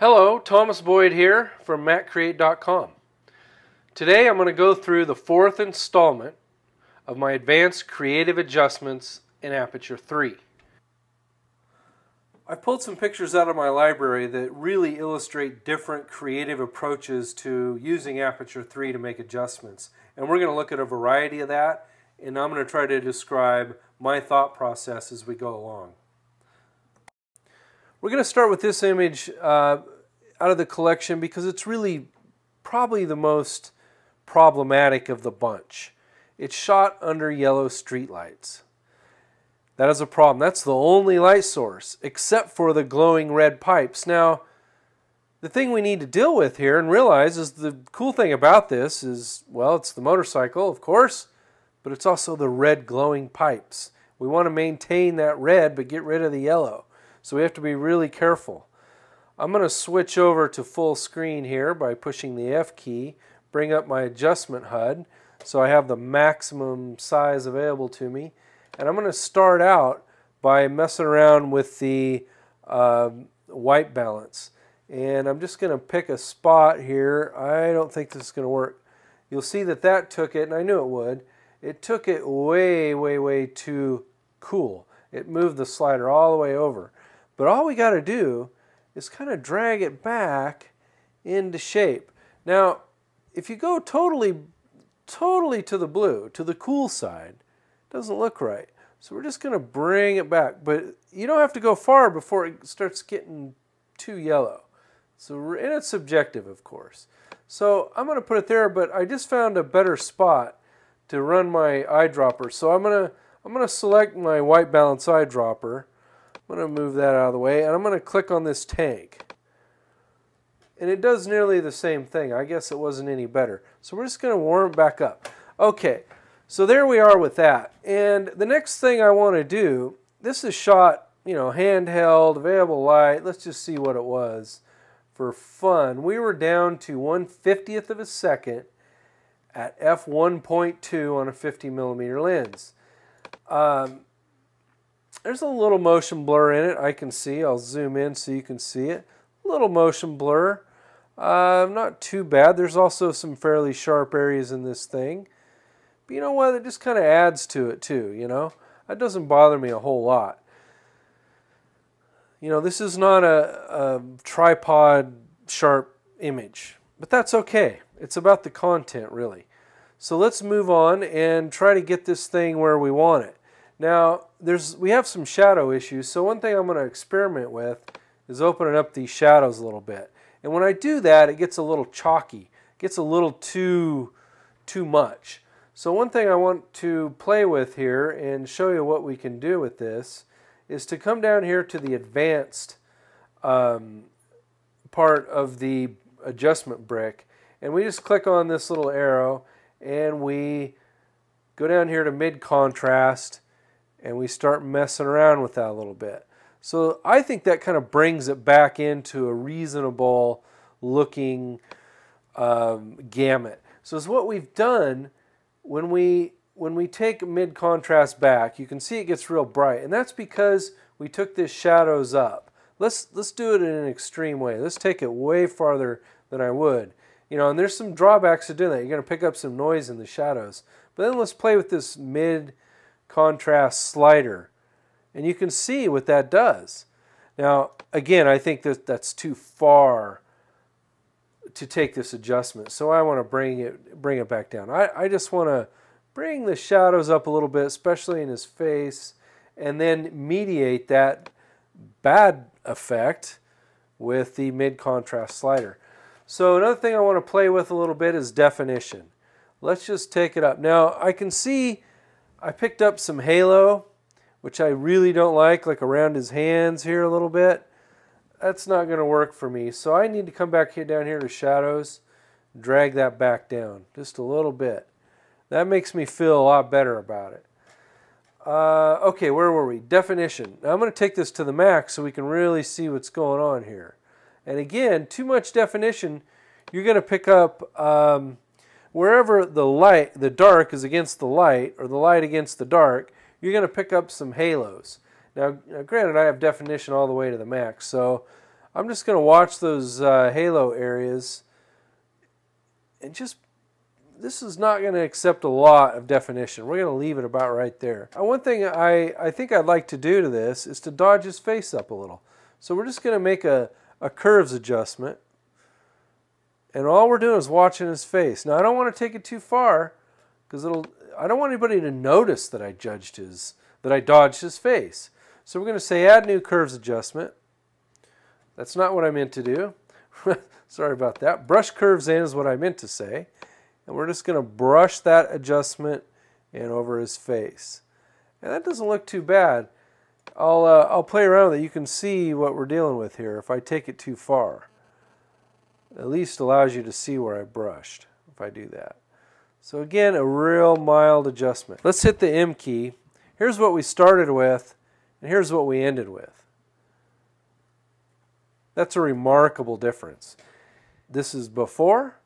Hello, Thomas Boyd here from MattCreate.com. Today I'm going to go through the fourth installment of my advanced creative adjustments in Aperture 3. I pulled some pictures out of my library that really illustrate different creative approaches to using Aperture 3 to make adjustments. And we're going to look at a variety of that, and I'm going to try to describe my thought process as we go along. We're going to start with this image out of the collection because it's really probably the most problematic of the bunch. It's shot under yellow streetlights. That is a problem. That's the only light source except for the glowing red pipes. Now, the thing we need to deal with here and realize is the cool thing about this is, well, it's the motorcycle, of course, but it's also the red glowing pipes. We want to maintain that red but get rid of the yellow. So we have to be really careful. I'm going to switch over to full screen here by pushing the F key, bring up my adjustment HUD so I have the maximum size available to me. And I'm going to start out by messing around with the white balance. And I'm just going to pick a spot here. I don't think this is going to work. You'll see that that took it, and I knew it would. It took it way, way, way too cool. It moved the slider all the way over. But all we got to do is kind of drag it back into shape. Now, if you go totally to the blue, to the cool side, it doesn't look right. So we're just going to bring it back. But you don't have to go far before it starts getting too yellow. So, and it's subjective, of course. So I'm going to put it there, but I just found a better spot to run my eyedropper. So I'm going to select my white balance eyedropper. I'm going to move that out of the way, and I'm going to click on this tank. And it does nearly the same thing. I guess it wasn't any better. So we're just going to warm it back up. Okay, so there we are with that. And the next thing I want to do, this is shot, you know, handheld, available light. Let's just see what it was for fun. We were down to 1/50th of a second at f1.2 on a 50mm lens. There's a little motion blur in it, I can see. I'll zoom in so you can see it. A little motion blur. Not too bad. There's also some fairly sharp areas in this thing. But you know what? It just kind of adds to it too, you know? That doesn't bother me a whole lot. You know, this is not a tripod sharp image. But that's okay. It's about the content, really. So let's move on and try to get this thing where we want it. Now, we have some shadow issues, so one thing I'm going to experiment with is opening up these shadows a little bit. And when I do that, it gets a little chalky. It gets a little too much. So one thing I want to play with here and show you what we can do with this is to come down here to the advanced part of the adjustment brick. And we just click on this little arrow, and we go down here to mid-contrast, and we start messing around with that a little bit. So I think that kind of brings it back into a reasonable looking gamut. So it's what we've done when we take mid contrast back. You can see it gets real bright, and that's because we took this shadows up. Let's do it in an extreme way. Let's take it way farther than I would. You know, and there's some drawbacks to doing that. You're going to pick up some noise in the shadows. But then let's play with this mid contrast slider, and you can see what that does. Now again, I think that that's too far to take this adjustment, so I want to bring it back down. I just want to bring the shadows up a little bit, especially in his face, and then mediate that bad effect with the mid-contrast slider. So another thing I want to play with a little bit is definition. Let's just take it up. Now I can see I picked up some halo, which I really don't like around his hands here a little bit. That's not going to work for me. So I need to come back here down here to shadows, drag that back down just a little bit. That makes me feel a lot better about it. Okay, where were we? Definition. Now I'm going to take this to the max so we can really see what's going on here. And again, too much definition, you're going to pick up... wherever the dark is against the light, or the light against the dark, you're going to pick up some halos. Now, granted, I have definition all the way to the max, so I'm just going to watch those halo areas and just, this is not going to accept a lot of definition. We're going to leave it about right there. One thing I think I'd like to do to this is to dodge his face up a little. So we're just going to make a curves adjustment. And all we're doing is watching his face. Now I don't want to take it too far because I don't want anybody to notice that I dodged his face. So we're going to say add new curves adjustment. That's not what I meant to do. Sorry about that. Brush curves in is what I meant to say. And we're just going to brush that adjustment in over his face. And that doesn't look too bad. I'll play around with it. You can see what we're dealing with here. If I take it too far, at least allows you to see where I brushed if I do that. So again, a real mild adjustment. Let's hit the M key. Here's what we started with, and here's what we ended with. That's a remarkable difference. This is before.